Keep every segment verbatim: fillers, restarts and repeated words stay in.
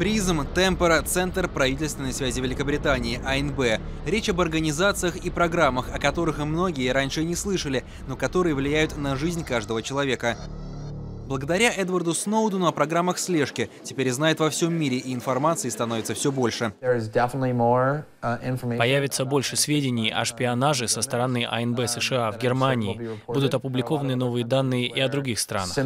Призм, Темпера, Центр правительственной связи Великобритании, А Н Б. Речь об организациях и программах, о которых и многие раньше не слышали, но которые влияют на жизнь каждого человека. Благодаря Эдварду Сноудену о программах слежки теперь знают во всем мире, и информации становится все больше. Появится больше сведений о шпионаже со стороны А Н Б США в Германии. Будут опубликованы новые данные и о других странах.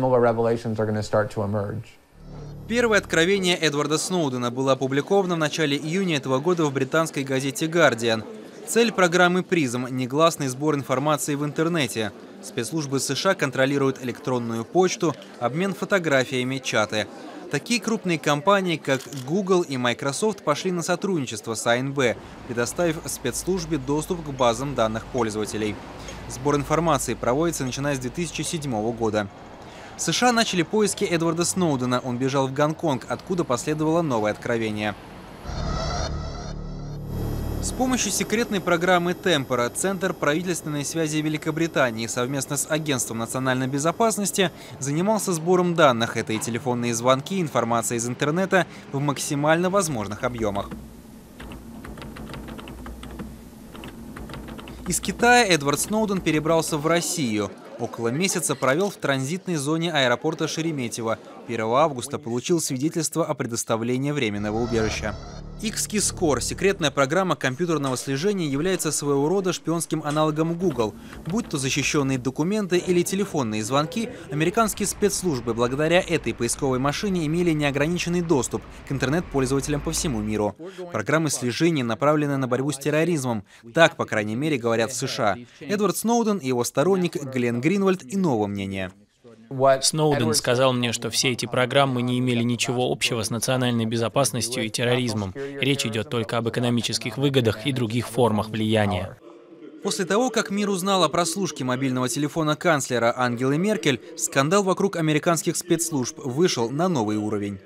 Первое откровение Эдварда Сноудена было опубликовано в начале июня этого года в британской газете «Гардиан». Цель программы «Призм» — негласный сбор информации в интернете. Спецслужбы США контролируют электронную почту, обмен фотографиями, чаты. Такие крупные компании, как Google и Microsoft, пошли на сотрудничество с А Н Б, предоставив спецслужбе доступ к базам данных пользователей. Сбор информации проводится начиная с две тысячи седьмого года. США начали поиски Эдварда Сноудена. Он бежал в Гонконг, откуда последовало новое откровение. С помощью секретной программы «Темпера» Центр правительственной связи Великобритании совместно с Агентством национальной безопасности занимался сбором данных. Это и телефонные звонки, информация из интернета в максимально возможных объемах. Из Китая Эдвард Сноуден перебрался в Россию. Около месяца провел в транзитной зоне аэропорта Шереметьево. первого августа получил свидетельство о предоставлении временного убежища. икс кей скор, секретная программа компьютерного слежения, является своего рода шпионским аналогом Google. Будь то защищенные документы или телефонные звонки, американские спецслужбы благодаря этой поисковой машине имели неограниченный доступ к интернет-пользователям по всему миру. Программы слежения направлены на борьбу с терроризмом. Так, по крайней мере, говорят в США. Эдвард Сноуден и его сторонник Гленн Гринвальд иного мнения. Сноуден сказал мне, что все эти программы не имели ничего общего с национальной безопасностью и терроризмом. Речь идет только об экономических выгодах и других формах влияния. После того, как мир узнал о прослушке мобильного телефона канцлера Ангелы Меркель, скандал вокруг американских спецслужб вышел на новый уровень.